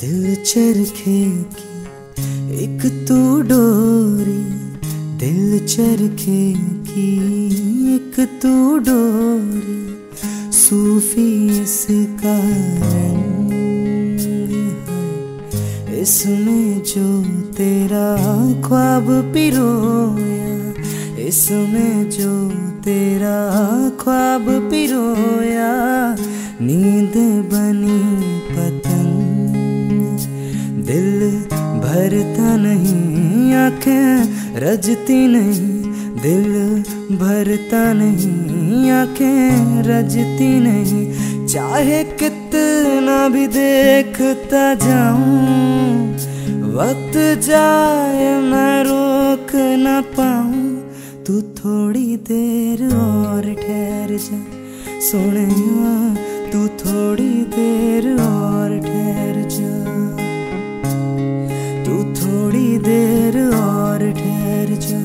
दिल चरखेगी एक तू डोरी, दिल चरखेगी एक तू डोरी, सूफी इसका रंग है, इसमें जो तेरा ख्वाब पिरोया, इसमें जो तेरा ख्वाब पिरोया, नींद बनी पतंग, दिल भरता नहीं आँखें रजती नहीं, दिल भरता नहीं आँखें रजती नहीं, चाहे कितना भी देखता जाऊं, वक्त जाए मैं रोक ना पाऊं, तू थोड़ी देर और ठहर जा सोने, तू थोड़ी देर और ठहर जा, तू थोड़ी देर और ठहर जा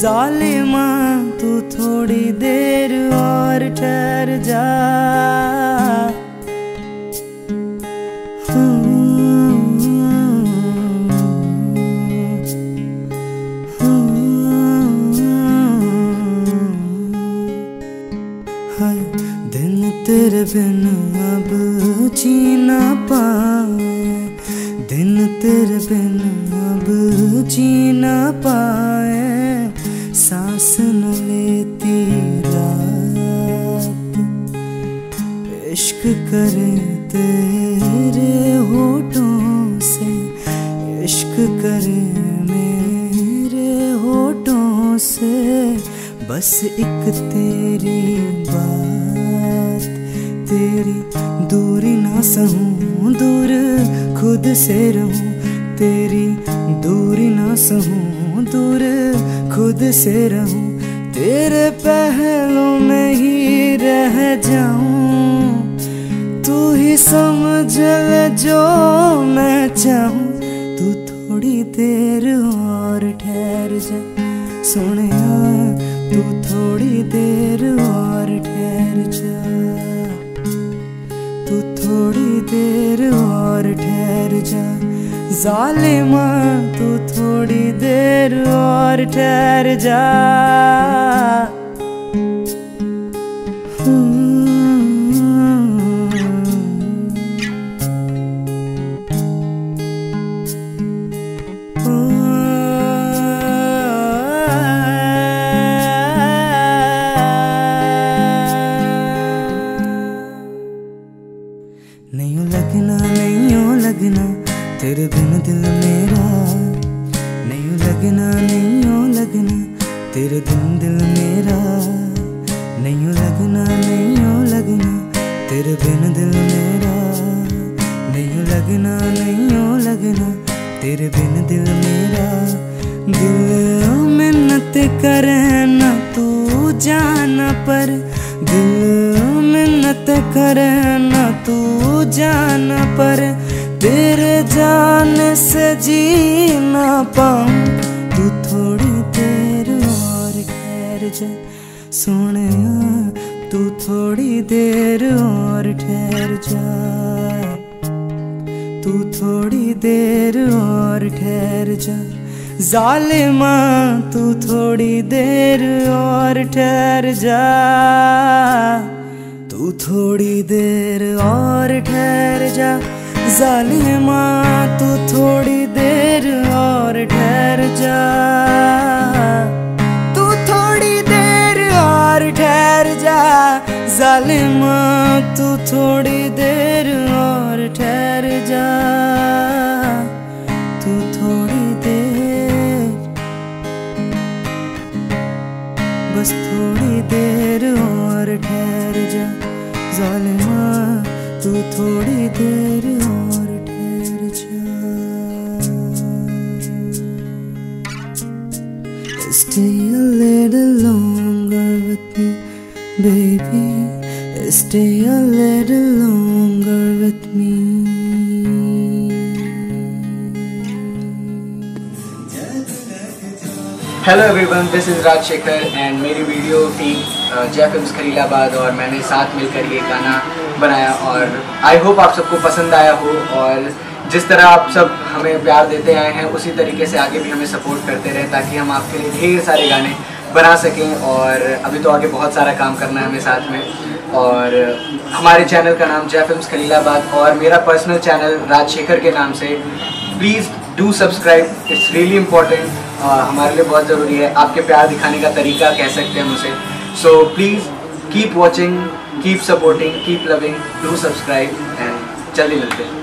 ज़ालिमा, तू थोड़ी देर और ठहर जा। तेरे बिन अब जीना पाए, दिन तेरे बिन अब जीना पाए, सांस न लेती रात, इश्क करे तेरे होठों से, इश्क करे मेरे होठों से, बस एक तेरी बात, तेरी दूरी ना सहूं, दूर खुद से रहूं, तेरी दूरी ना सहूं, दूर खुद से रहूं, तेरे पहलों में ही रह जाऊं, तू ही समझ ले जो मैं चाहूं, तू थोड़ी देर और ठहर जा सोने, तू थोड़ी देर और ठहर जा, थोड़ी देर और ठहर जा ज़ालिमा, तू थोड़ी देर और ठहर जा। तेरे बिन दिल मेरा नहीं लगना, नहीं हो लगना, तेरे बिन दिल मेरा नहीं हो लगना, नहीं हो लगना, तेरे बिन दिल मेरा नहीं हो लगना, नहीं हो लगना, तेरे बिन दिल मेरा, दिल मिन्नत करे ना तू जाना पर, दिल मिन्नत करे ना तू जाना पर, तेरे जाने से जी ना पाऊं, तू थोड़ी देर और ठहर जा सोने, तू थोड़ी देर और ठहर जा, तू थोड़ी देर और ठहर जा ज़ालिमा, तू थोड़ी देर और ठहर जा, तू थोड़ी देर और ठहर जा ज़ालिमा, तू थोड़ी देर और ठहर जा, तू थोड़ी देर और ठहर जा ज़ालिमा, तू थोड़ी देर और ठहर जा, तू थोड़ी देर, बस थोड़ी देर और ठहर जा ज़ालिमा, तू थोड़ी देर और ठहर जा। Stay a little longer with me, baby. Stay a little longer with me. Hello everyone, this is Raj Shekhar and मेरी video team Jai films Khalilabad और मैंने साथ मिलकर ये गाना बनाया और आई होप आप सबको पसंद आया हो। और जिस तरह आप सब हमें प्यार देते आए हैं उसी तरीके से आगे भी हमें सपोर्ट करते रहें ताकि हम आपके लिए ढेर सारे गाने बना सकें। और अभी तो आगे बहुत सारा काम करना है हमें साथ में। और हमारे चैनल का नाम जय फिल्म्स खलीलाबाद और मेरा पर्सनल चैनल राज शेखर के नाम से, please do subscribe, it's really important, हमारे लिए बहुत ज़रूरी है। आपके प्यार दिखाने का तरीका कह सकते हैं हम उसे। So please keep watching, keep supporting, keep loving, do subscribe and जल्दी मिलते हैं।